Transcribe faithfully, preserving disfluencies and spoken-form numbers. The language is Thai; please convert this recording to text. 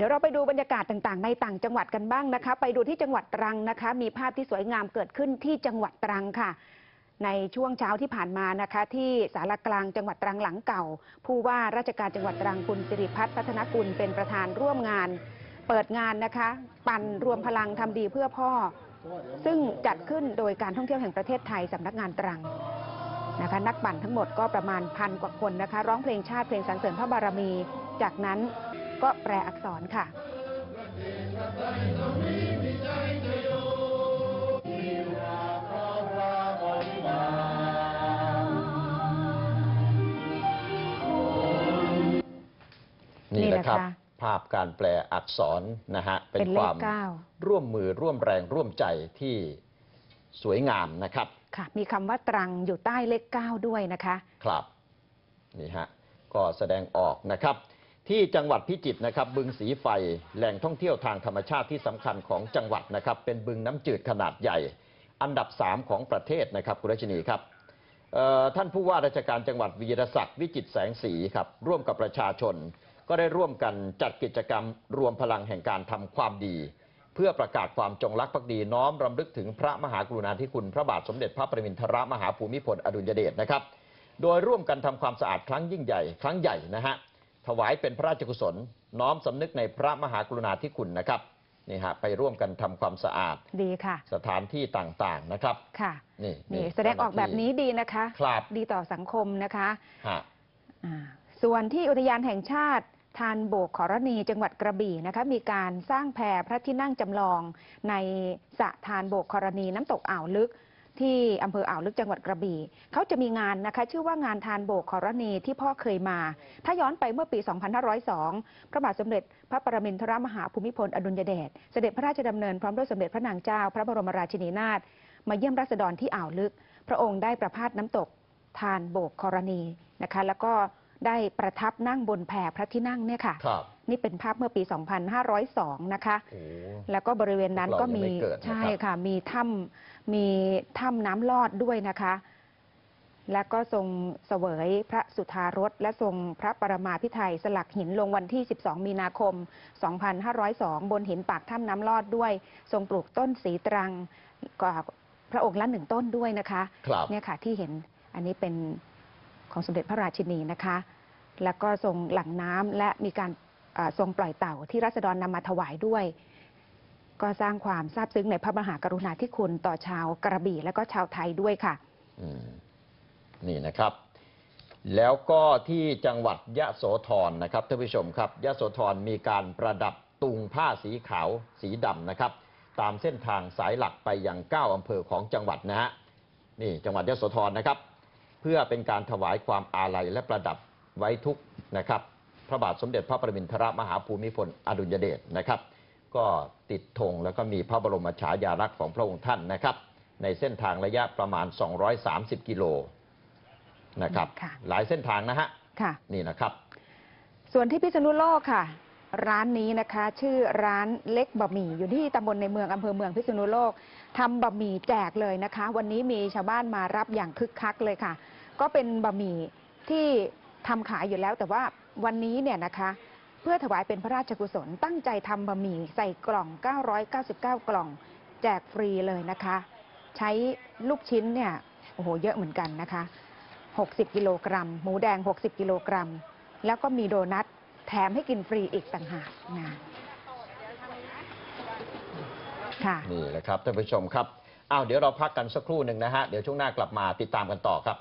ดี๋ยวเราไปดูบรรยากาศต่างๆในต่างจังหวัดกันบ้างนะคะไปดูที่จังหวัดตรังนะคะมีภาพที่สวยงามเกิดขึ้นที่จังหวัดตรังค่ะในช่วงเช้าที่ผ่านมานะคะที่ศาลากลางจังหวัดตรังหลังเก่าผู้ว่าราชการจังหวัดตรังคุณสิริพัฒน์พัฒนกุลเป็นประธานร่วมงานเปิดงานนะคะปั่นรวมพลังทำดีเพื่อพ่อซึ่งจัดขึ้นโดยการท่องเที่ยวแห่งประเทศไทยสำนักงานตรังนะคะนักปั่นทั้งหมดก็ประมาณพันกว่าคนนะคะร้องเพลงชาติเพลงสรรเสริญพระบารมีจากนั้นก็แปลอักษรค่ะนี่นะครับภาพการแปลอักษรนะฮะเป็นความร่วมมือร่วมแรงร่วมใจที่สวยงามนะครับค่ะมีคำว่าตรังอยู่ใต้เลขเก้าด้วยนะคะครับนี่ฮะก็แสดงออกนะครับที่จังหวัดพิจิตรนะครับบึงสีไฟแหล่งท่องเที่ยวทางธรรมชาติที่สำคัญของจังหวัดนะครับเป็นบึงน้ำจืดขนาดใหญ่อันดับสามของประเทศนะครับคุณรัชนีครับท่านผู้ว่าราชการจังหวัดวีรศักดิ์วิจิตรแสงสีครับร่วมกับประชาชนก็ได้ร่วมกันจัดกิจกรรมรวมพลังแห่งการทำความดีเพื่อประกาศความจงรักภักดีน้อมรำลึกถึงพระมหากรุณาธิคุณพระบาทสมเด็จพระปรมินทรมหาภูมิพลอดุลยเดชนะครับโดยร่วมกันทำความสะอาดครั้งยิ่งใหญ่ครั้งใหญ่นะฮะถวายเป็นพระราชกุศลน้อมสำนึกในพระมหากรุณาธิคุณนะครับนี่ฮะไปร่วมกันทำความสะอาดดีค่ะสถานที่ต่างๆนะครับค่ะนี่นี่แสดงออกแบบนี้ดีนะคะดีต่อสังคมนะคะส่วนที่อุทยานแห่งชาติธารโบกขรณีจังหวัดกระบี่นะคะมีการสร้างแพพระที่นั่งจำลองในสระธารโบกขรณีน้ำตกอ่าวลึกที่อำเภออ่าวลึกจังหวัดกระบี่เขาจะมีงานนะคะชื่อว่างานธารโบกขรณีที่พ่อเคยมาถ้าย้อนไปเมื่อปีสองพันห้าร้อยสองพระบาทสมเด็จพระปรมินทรมหาภูมิพลอดุลยเดชเสด็จพระราชดำเนินพร้อมด้วยสมเด็จพระนางเจ้าพระบรมราชินีนาถมาเยี่ยมราษฎรที่อ่าวลึกพระองค์ได้ประพาสน้ำตกธารโบกขรณีนะคะแล้วก็ได้ประทับนั่งบนแพพระที่นั่งเนี่ยค่ะนี่เป็นภาพเมื่อปีสองพันห้าร้อยสองนะคะแล้วก็บริเวณนั้นก็มีใช่ค่ะมีถ้ำมีถ้ำน้ำลอดด้วยนะคะและก็ทรงเสวยพระสุธารสและทรงพระปรมาภิไธยสลักหินลงวันที่สิบสองมีนาคมสองพันห้าร้อยสองบนหินปากถ้ำน้ำลอดด้วยทรงปลูกต้นสีตรังพระองค์ละหนึ่งต้นด้วยนะคะเนี่ยค่ะที่เห็นอันนี้เป็นของสมเด็จพระราชินีนะคะแล้วก็ทรงหลั่งน้ำและมีการทรงปล่อยเต่าที่ราษฎรนำมาถวายด้วยก็สร้างความซาบซึ้งในพระมหากรุณาธิคุณต่อชาวกระบี่และก็ชาวไทยด้วยค่ะนี่นะครับแล้วก็ที่จังหวัดยะโสธรนะครับท่านผู้ชมครับยะโสธรมีการประดับตุงผ้าสีขาวสีดำนะครับตามเส้นทางสายหลักไปยังเก้าอำเภอของจังหวัดนะฮะนี่จังหวัดยะโสธรนะครับเพื่อเป็นการถวายความอาลัยและประดับไว้ทุกข์นะครับพระบาทสมเด็จพระปรมินทรมหาภูมิพลอดุลยเดชนะครับก็ติดธงแล้วก็มีพระบรมฉายาลักษณ์ของพระองค์ท่านนะครับในเส้นทางระยะประมาณสองร้อยสามสิบกิโลนะครับหลายเส้นทางนะฮะนี่นะครับส่วนที่พิษณุโลกค่ะร้านนี้นะคะชื่อร้านเล็กบะหมี่อยู่ที่ตำบลในเมืองอำเภอเมืองพิษณุโลกทำบะหมี่แจกเลยนะคะวันนี้มีชาวบ้านมารับอย่างคึกคักเลยค่ะก็เป็นบะหมี่ที่ทำขายอยู่แล้วแต่ว่าวันนี้เนี่ยนะคะเพื่อถวายเป็นพระราชกุศลตั้งใจทำบะหมี่ใส่กล่องเก้าร้อยเก้าสิบเก้ากล่องแจกฟรีเลยนะคะใช้ลูกชิ้นเนี่ยโอ้โหเยอะเหมือนกันนะคะหกสิบกิโลกรัมหมูแดงหกสิบกิโลกรัมแล้วก็มีโดนัทแถมให้กินฟรีอีกต่างหากนะค่ะนี่แหละครับท่านผู้ชมครับอ้าวเดี๋ยวเราพักกันสักครู่หนึ่งนะฮะเดี๋ยวช่วงหน้ากลับมาติดตามกันต่อครับ